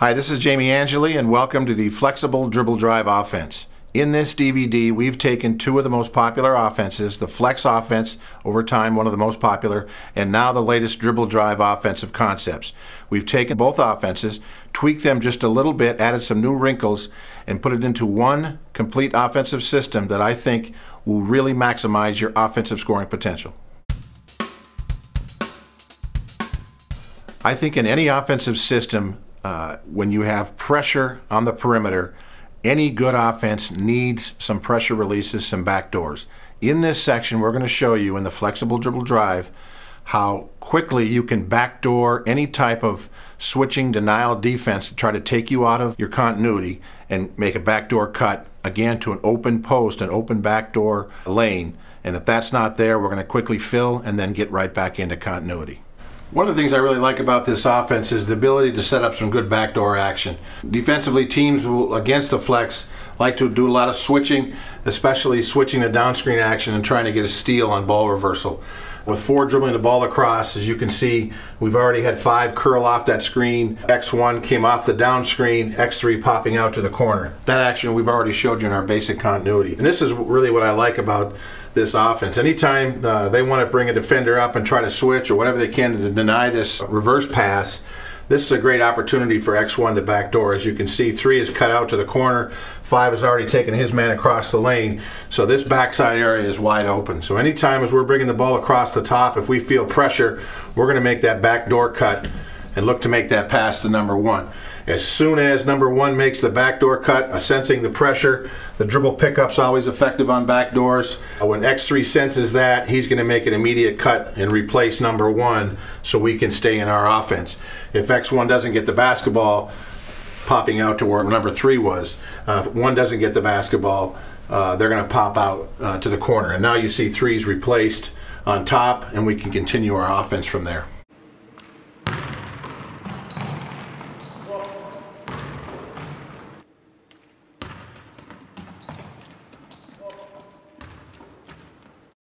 Hi, this is Jamie Angeli and welcome to the Flexible Dribble Drive Offense. In this DVD, we've taken two of the most popular offenses, the flex offense, over time one of the most popular, and now the latest dribble drive offensive concepts. We've taken both offenses, tweaked them just a little bit, added some new wrinkles, and put it into one complete offensive system that I think will really maximize your offensive scoring potential. I think in any offensive system, when you have pressure on the perimeter, any good offense needs some pressure releases, some backdoors. In this section, we're going to show you in the flexible dribble drive how quickly you can backdoor any type of switching denial defense to try to take you out of your continuity and make a backdoor cut, again, to an open post, an open backdoor lane. And if that's not there, we're going to quickly fill and then get right back into continuity. One of the things I really like about this offense is the ability to set up some good backdoor action. Defensively, teams will, against the flex, like to do a lot of switching, especially switching the down screen action and trying to get a steal on ball reversal. With four dribbling the ball across, as you can see, we've already had five curl off that screen. X1 came off the down screen, X3 popping out to the corner. That action we've already showed you in our basic continuity. And this is really what I like about this offense. Anytime they want to bring a defender up and try to switch or whatever they can to deny this reverse pass, this is a great opportunity for X1 to backdoor. As you can see, 3 is cut out to the corner, 5 has already taken his man across the lane, so this backside area is wide open. So anytime as we're bringing the ball across the top, if we feel pressure, we're going to make that backdoor cut and look to make that pass to number 1. As soon as number 1 makes the backdoor cut, sensing the pressure, the dribble pickup's always effective on backdoors. When X3 senses that, he's going to make an immediate cut and replace number 1 so we can stay in our offense. If X1 doesn't get the basketball, popping out to where number 3 was, if 1 doesn't get the basketball, they're going to pop out to the corner. And now you see 3's replaced on top, and we can continue our offense from there.